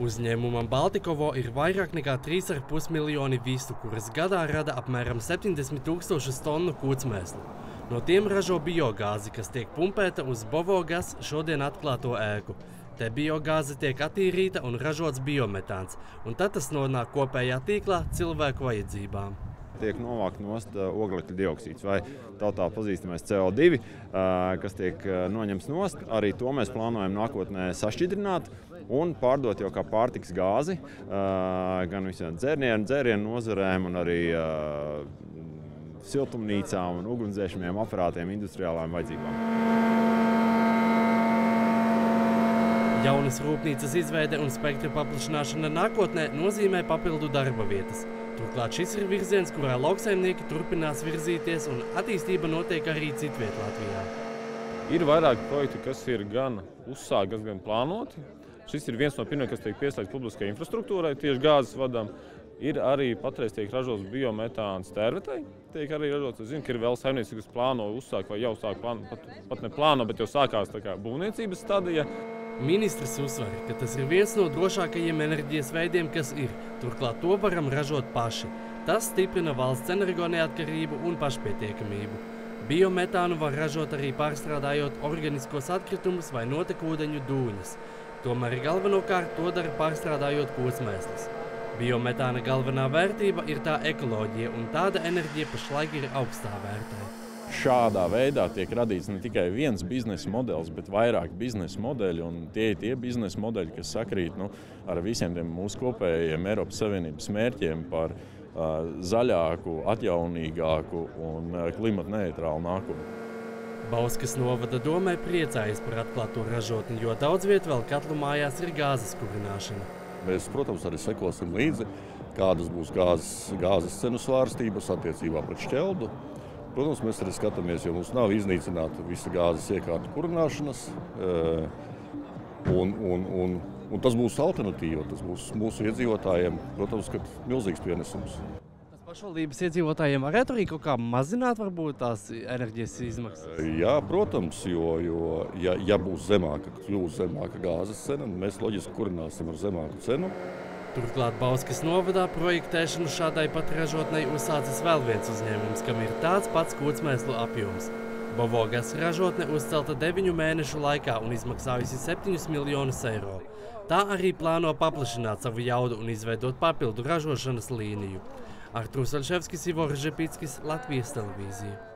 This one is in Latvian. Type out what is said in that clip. Uzņēmumam Baltikopo ir vairāk nekā 3,5 miljoni vistu, kuras gadā rada apmēram 70 000 tonu kūtsmēslu. No tiem ražo biogāzi, kas tiek pumpēta uz Bovogas šodien atklāto ēku. Te biogāze tiek attīrīta un ražots biometāns, un tad tas nonāk kopējā tīklā cilvēku vajadzībām. Tiek novākt nost oglekļa dioksīds vai tautā pazīstamais CO2, kas tiek noņemts nost. Arī to mēs plānojam nākotnē sašķidrināt un pārdot jau kā pārtiks gāzi gan visiem dzērienu nozarēm un arī siltumnīcām un ugunsdzēšamiem aparātiem industriālām vajadzībām. Jaunas rūpnīcas izveide un spektra paplašināšana nākotnē nozīmē papildu darba vietas. Turklāt šis ir virziens, kurā lauksaimnieki turpinās virzīties, un attīstība notiek arī citviet Latvijā. Ir vairāki projekti, kas ir gan uzsākti, gan plānoti. Šis ir viens no pirmajiem, kas tiek pieslēgts publiskai infrastruktūrai, tieši gāzes vadām. Ir arī patreiz tiek ražots biometāns tērvetai, tiek arī ražots, es zinu, ka ir vēl saimniecības, kas plāno uzsākt, vai jau sāk plāno, pat ne plāno, bet jau sākās tā kā būvniecības stadija. Ministrs uzsver, ka tas ir viens no drošākajiem enerģijas veidiem, kas ir. Turklāt to varam ražot paši. Tas stiprina valsts energoneatkarību un pašpietiekamību. Biometānu var ražot arī pārstrādājot organiskos atkritumus vai notekūdeņu dūņas. Tomēr galvenokārt to dara pārstrādājot kūtsmēslas. Biometāna galvenā vērtība ir tā ekoloģija, un tāda enerģija pašlaik ir augstā vērtē. Šādā veidā tiek radīts ne tikai viens biznesa modelis, bet vairāk biznesa modeļi, un tie ir tie biznesa modeļi, kas sakrīt ar visiem tiem mūsu kopējiem Eiropas Savienības mērķiem par zaļāku, atjaunīgāku un klimata neitrālu nākotni. Bauskas novada domē priecājas par atklāto ražotni, jo daudz viet vēl katlu mājās ir gāzes kurināšana. Mēs, protams, arī sekosim līdzi, kādas būs gāzes cenu svārstības attiecībā pret šķeldu. Protams, mēs arī skatāmies, jo mums nav iznīcināta visa gāzes iekārta kurināšanas, un tas būs alternatīva, tas būs mūsu iedzīvotājiem, protams, kad milzīgs pienesums. Pašvaldības iedzīvotājiem varētu arī kaut kā mazināt varbūt tās enerģijas izmaksas? Jā, protams, jo ja būs zemāka gāzes cena, mēs loģiski kurināsim ar zemāku cenu. Turklāt Bauskas novadā projektēšanu šādai pat ražotnei uzsācis vēl viens uzņēmums, kam ir tāds pats kūtsmēslu apjoms. Bovogas ražotne uzcelta 9 mēnešu laikā un izmaksājusi 7 miljonus eiro. Tā arī plāno paplašināt savu jaudu un izveidot papildu ražošanas līniju. Ivo Žepickis, Latvijas televīzija.